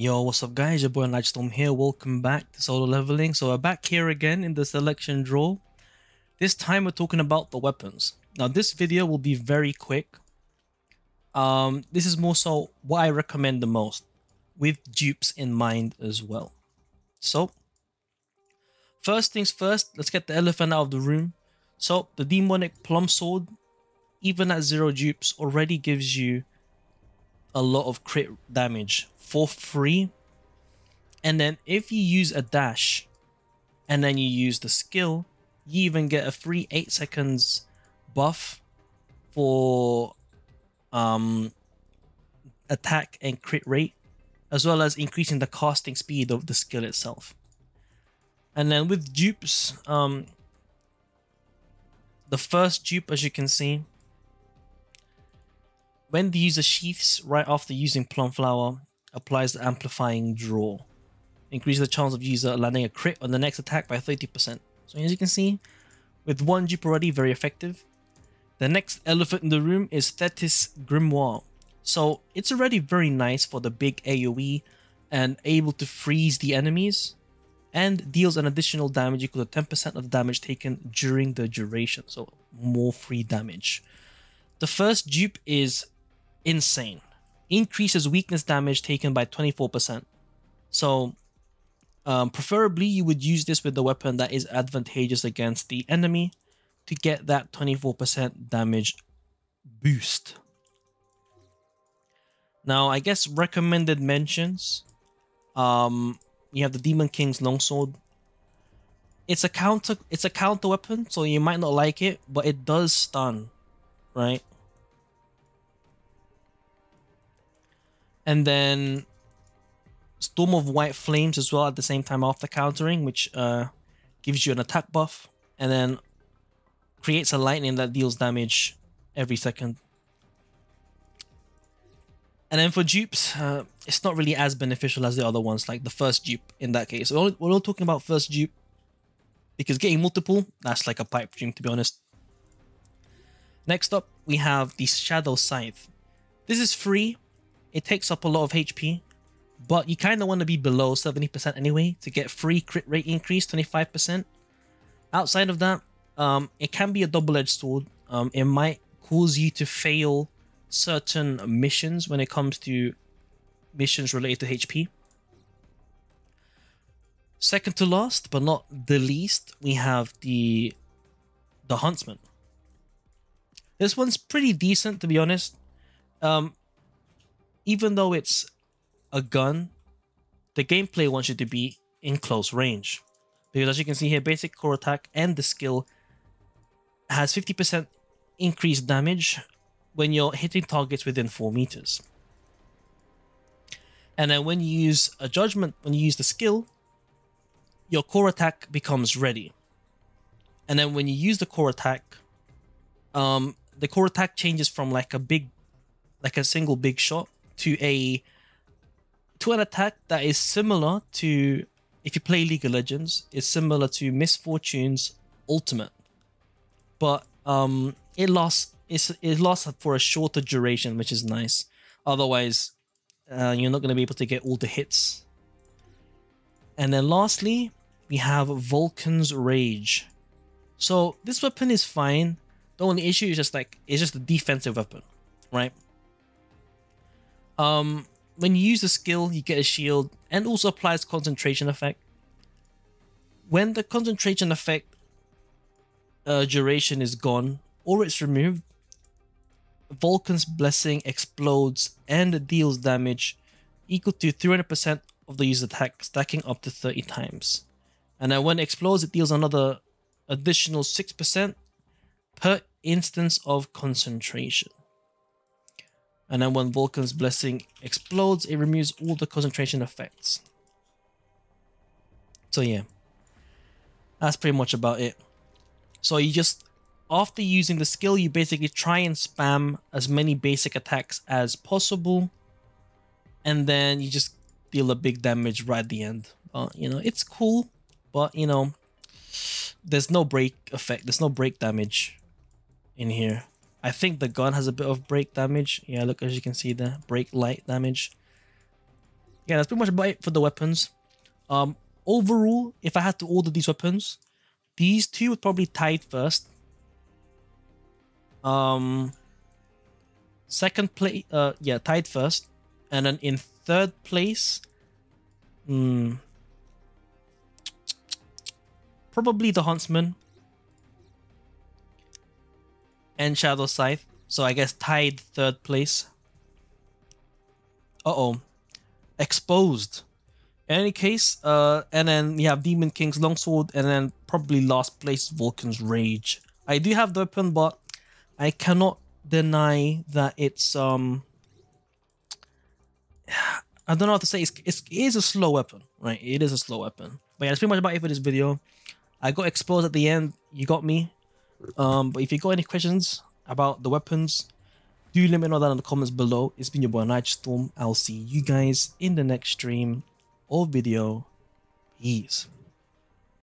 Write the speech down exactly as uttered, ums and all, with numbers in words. Yo, what's up guys, your boy Nightstorm here. Welcome back to Solo Leveling. So we're back here again in the selection draw. This time we're talking about the weapons. Now this video will be very quick. Um, this is more so what I recommend the most, with dupes in mind as well. So, first things first, let's get the elephant out of the room. So the Demonic Plum Sword, even at zero dupes, already gives you a lot of crit damage for free. And then if you use a dash and then you use the skill, you even get a free eight seconds buff for um attack and crit rate, as well as increasing the casting speed of the skill itself. And then with dupes, um the first dupe, as you can see, when the user sheaths right after using Plum Flower, applies the amplifying draw. Increases the chance of user landing a crit on the next attack by thirty percent. So as you can see, with one dupe already, very effective. The next elephant in the room is Thetis Grimoire. So it's already very nice for the big AoE and able to freeze the enemies and deals an additional damage equal to ten percent of damage taken during the duration. So more free damage. The first dupe is insane. Increases weakness damage taken by twenty-four percent. So um, preferably you would use this with the weapon that is advantageous against the enemy to get that twenty-four percent damage boost. Now I guess recommended mentions, um, you have the Demon King's longsword. It's a counter, it's a counter weapon, so you might not like it, but it does stun, right? And then Storm of White Flames as well at the same time after countering, which uh, gives you an attack buff. And then creates a lightning that deals damage every second. And then for dupes, uh, it's not really as beneficial as the other ones, like the first dupe in that case. We're all, we're all talking about first dupe because getting multiple, that's like a pipe dream to be honest. Next up, we have the Shadow Scythe. This is free. It takes up a lot of H P, but you kind of want to be below seventy percent anyway to get free crit rate increase, twenty-five percent. Outside of that, um, it can be a double-edged sword. Um, it might cause you to fail certain missions when it comes to missions related to H P. Second to last, but not the least, we have the, the Huntsman. This one's pretty decent, to be honest. Um... Even though it's a gun, the gameplay wants you to be in close range. Because as you can see here, basic core attack and the skill has fifty percent increased damage when you're hitting targets within four meters. And then when you use a judgment, when you use the skill, your core attack becomes ready. And then when you use the core attack, um, the core attack changes from like a big, like a single big shot, to a to an attack that is similar to, if you play League of Legends, it's similar to Misfortune's Ultimate, but um, it lasts it's, it lasts for a shorter duration, which is nice. Otherwise, uh, you're not going to be able to get all the hits. And then lastly, we have Vulcan's Rage. So this weapon is fine. The only issue is just like it's just a defensive weapon, right? Um, when you use the skill, you get a shield and also applies concentration effect. When the concentration effect uh, duration is gone or it's removed, Vulcan's Blessing explodes and deals damage equal to three hundred percent of the user attack, stacking up to thirty times. And then when it explodes, it deals another additional six percent per instance of concentration. And then when Vulcan's Blessing explodes, it removes all the concentration effects. So yeah, that's pretty much about it. So you just, after using the skill, you basically try and spam as many basic attacks as possible. And then you just deal a big damage right at the end. Uh, you know, it's cool, but you know, there's no break effect. There's no break damage in here. I think the gun has a bit of break damage. Yeah, look, as you can see there, break light damage. yeah, that's pretty much about it for the weapons. Um, overall, if I had to order these weapons, these two would probably tie first. Um, second place, uh, yeah, tied first, and then in third place, hmm, probably the Huntsman and Shadow Scythe. So I guess tied third place. Uh oh, exposed. In any case, uh, and then we have Demon King's Longsword, and then probably last place Vulcan's Rage. I do have the weapon, but I cannot deny that it's um. I don't know how to say. It's, it's it is a slow weapon, right? It is a slow weapon. But yeah, that's pretty much about it for this video. I got exposed at the end. You got me. Um, but if you got any questions about the weapons, do let me know that in the comments below. It's been your boy Nightstorm. I'll see you guys in the next stream or video. Peace.